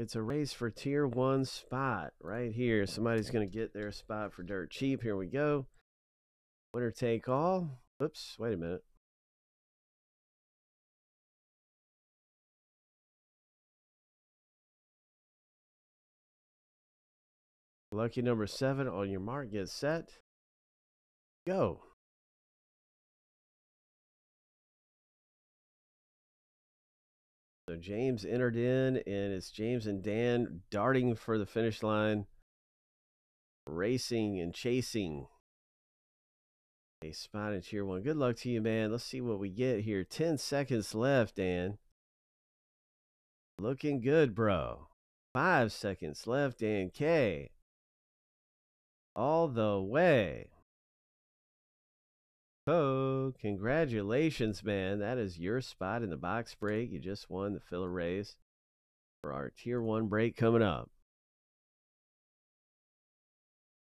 It's a race for tier one spot right here. Somebody's going to get their spot for dirt cheap. Here we go. Winner take all. Oops, wait a minute. Lucky number 7 on your mark. Get set. Go. So James entered in, and it's James and Dan darting for the finish line, racing and chasing a spot in tier one. Good luck to you, man. Let's see what we get here. 10 seconds left, Dan. Looking good, bro. 5 seconds left, Dan K. All the way. Oh, congratulations, man. That is your spot in the box break. You just won the filler race for our tier one break coming up.